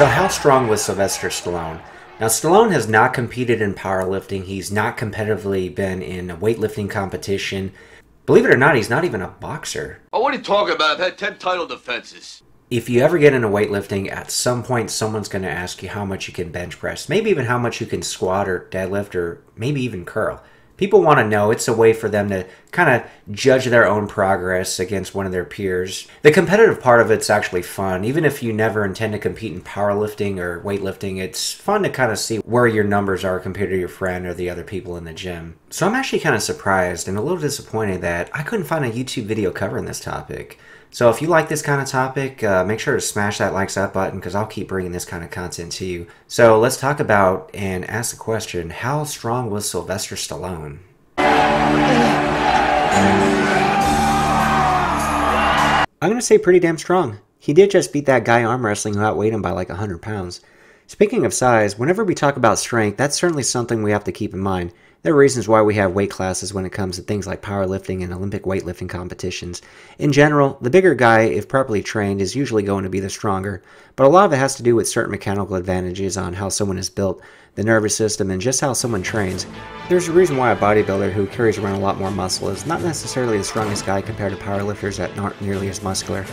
So how strong was Sylvester Stallone? Now, Stallone has not competed in powerlifting. He's not competitively been in a weightlifting competition. Believe it or not, he's not even a boxer. Oh, what are you talking about? I've had 10 title defenses. If you ever get into weightlifting, at some point someone's going to ask you how much you can bench press, maybe even how much you can squat or deadlift or maybe even curl. People want to know. It's a way for them to kind of judge their own progress against one of their peers. The competitive part of it's actually fun. Even if you never intend to compete in powerlifting or weightlifting, it's fun to kind of see where your numbers are compared to your friend or the other people in the gym. So I'm actually kind of surprised and a little disappointed that I couldn't find a YouTube video covering this topic. So if you like this kind of topic, make sure to smash that likes up button because I'll keep bringing this kind of content to you. So let's talk about and ask the question, how strong was Sylvester Stallone? I'm going to say pretty damn strong. He did just beat that guy arm wrestling who outweighed him by like 100 pounds. Speaking of size, whenever we talk about strength, that's certainly something we have to keep in mind. There are reasons why we have weight classes when it comes to things like powerlifting and Olympic weightlifting competitions. In general, the bigger guy, if properly trained, is usually going to be the stronger, but a lot of it has to do with certain mechanical advantages on how someone is built, the nervous system, and just how someone trains. There's a reason why a bodybuilder who carries around a lot more muscle is not necessarily the strongest guy compared to powerlifters that aren't nearly as muscular.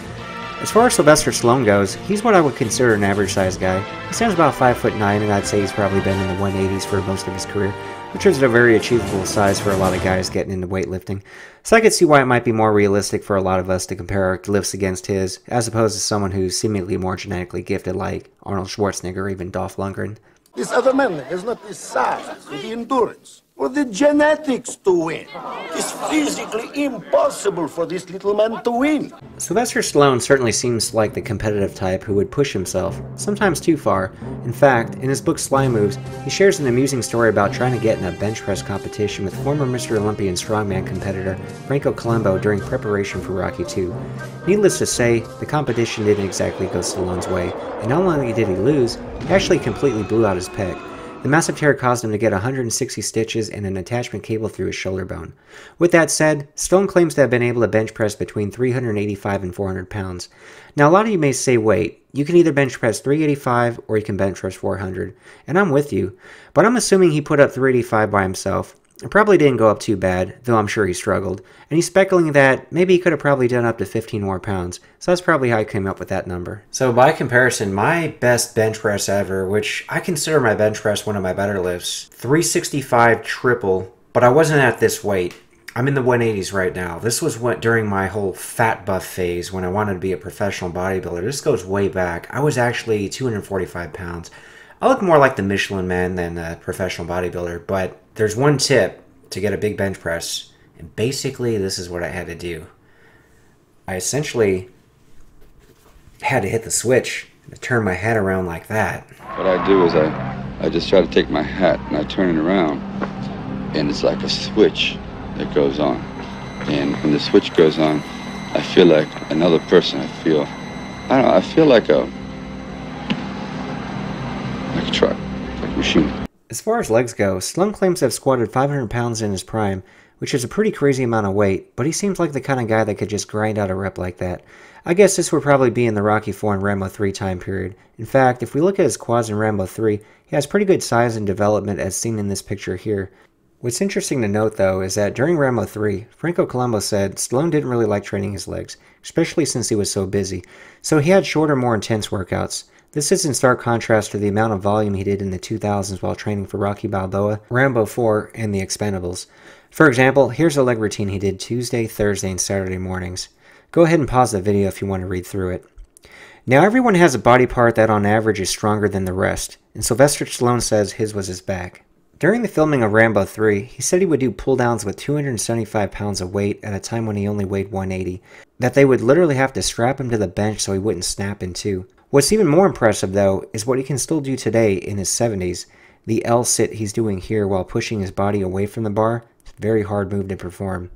As far as Sylvester Stallone goes, he's what I would consider an average-sized guy. He stands about 5 foot 9, and I'd say he's probably been in the 180s for most of his career, which is a very achievable size for a lot of guys getting into weightlifting. So I could see why it might be more realistic for a lot of us to compare our lifts against his, as opposed to someone who's seemingly more genetically gifted like Arnold Schwarzenegger or even Dolph Lundgren. This other man has not the size, the endurance, or the genetics to win. It's physically impossible for this little man to win. Sylvester Stallone certainly seems like the competitive type who would push himself, sometimes too far. In fact, in his book Sly Moves, he shares an amusing story about trying to get in a bench press competition with former Mr. Olympia and strongman competitor Franco Colombo during preparation for Rocky II. Needless to say, the competition didn't exactly go Stallone's way, and not only did he lose, he actually completely blew out his pec. The massive tear caused him to get 160 stitches and an attachment cable through his shoulder bone. With that said, Stallone claims to have been able to bench press between 385 and 400 pounds. Now a lot of you may say, wait, you can either bench press 385 or you can bench press 400, and I'm with you, but I'm assuming he put up 385 by himself. It probably didn't go up too bad, though I'm sure he struggled, and he's speculating that maybe he could have probably done up to 15 more pounds, so that's probably how I came up with that number. So by comparison, my best bench press ever, which I consider my bench press one of my better lifts, 365 triple, but I wasn't at this weight. I'm in the 180s right now. This was what during my whole fat buff phase when I wanted to be a professional bodybuilder. This goes way back. I was actually 245 pounds. I look more like the Michelin Man than a professional bodybuilder, but there's one tip to get a big bench press, and basically this is what I had to do. I essentially had to hit the switch and turn my head around like that. What I do is I just try to take my hat and I turn it around, and it's like a switch that goes on. And when the switch goes on, I feel like another person. I feel like a truck, like a machine. As far as legs go, Stallone claims to have squatted 500 pounds in his prime, which is a pretty crazy amount of weight, but he seems like the kind of guy that could just grind out a rep like that. I guess this would probably be in the Rocky IV and Rambo 3 time period. In fact, if we look at his quads in Rambo 3, he has pretty good size and development as seen in this picture here. What's interesting to note though is that during Rambo 3, Franco Colombo said Stallone didn't really like training his legs, especially since he was so busy, so he had shorter, more intense workouts. This is in stark contrast to the amount of volume he did in the 2000s while training for Rocky Balboa, Rambo 4, and The Expendables. For example, here's a leg routine he did Tuesday, Thursday, and Saturday mornings. Go ahead and pause the video if you want to read through it. Now everyone has a body part that on average is stronger than the rest, and Sylvester Stallone says his was his back. During the filming of Rambo 3, he said he would do pull-downs with 275 pounds of weight at a time when he only weighed 180, that they would literally have to strap him to the bench so he wouldn't snap in two. What's even more impressive though is what he can still do today in his 70s. The L-sit he's doing here while pushing his body away from the bar is a very hard move to perform.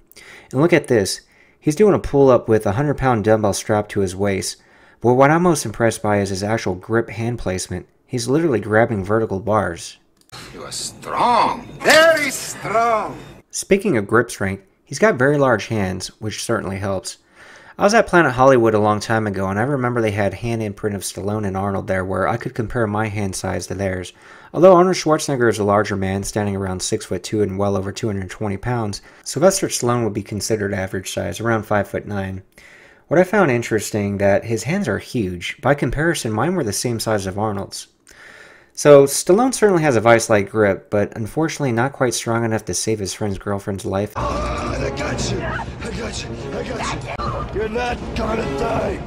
And look at this, he's doing a pull-up with a 100-pound dumbbell strapped to his waist, but what I'm most impressed by is his actual grip hand placement. He's literally grabbing vertical bars. You are strong, very strong. Speaking of grip strength, he's got very large hands, which certainly helps. I was at Planet Hollywood a long time ago, and I remember they had hand imprint of Stallone and Arnold there where I could compare my hand size to theirs. Although Arnold Schwarzenegger is a larger man, standing around 6'2" and well over 220 pounds, Sylvester Stallone would be considered average size, around 5'9". What I found interesting that his hands are huge. By comparison, mine were the same size as Arnold's. So Stallone certainly has a vice-like grip, but unfortunately not quite strong enough to save his friend's girlfriend's life. I got you. You're not gonna die.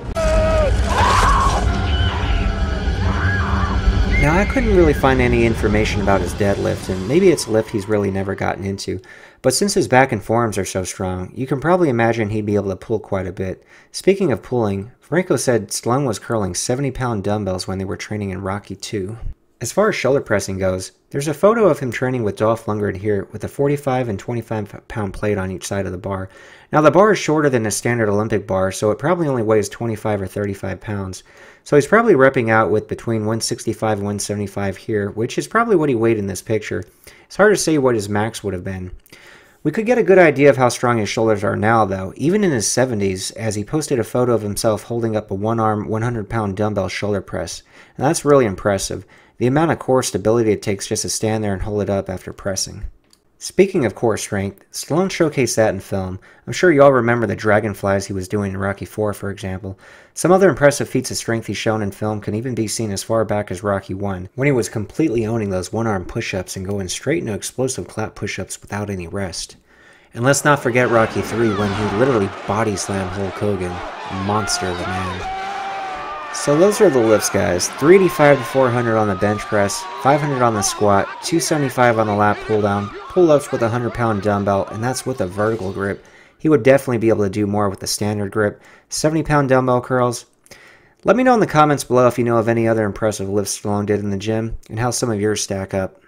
Now I couldn't really find any information about his deadlift, and maybe it's a lift he's really never gotten into, but since his back and forearms are so strong, you can probably imagine he'd be able to pull quite a bit. Speaking of pulling, Franco said Stallone was curling 70-pound dumbbells when they were training in Rocky II. As far as shoulder pressing goes, there's a photo of him training with Dolph Lundgren here with a 45 and 25-pound plate on each side of the bar. Now the bar is shorter than a standard Olympic bar, so it probably only weighs 25 or 35 pounds. So he's probably repping out with between 165 and 175 here, which is probably what he weighed in this picture. It's hard to say what his max would have been. We could get a good idea of how strong his shoulders are now, though, even in his 70s, as he posted a photo of himself holding up a one-arm, 100-pound dumbbell shoulder press. And that's really impressive, the amount of core stability it takes just to stand there and hold it up after pressing. Speaking of core strength, Stallone showcased that in film. I'm sure you all remember the dragonflies he was doing in Rocky IV, for example. Some other impressive feats of strength he's shown in film can even be seen as far back as Rocky I, when he was completely owning those one-arm push-ups and going straight into explosive clap push-ups without any rest. And let's not forget Rocky III, when he literally body-slammed Hulk Hogan. Monster of a man. So those are the lifts, guys. 385 to 400 on the bench press, 500 on the squat, 275 on the lat pull down, pull-ups with a 100-pound dumbbell, and that's with a vertical grip. He would definitely be able to do more with the standard grip. 70-pound dumbbell curls. Let me know in the comments below if you know of any other impressive lifts Stallone did in the gym and how some of yours stack up.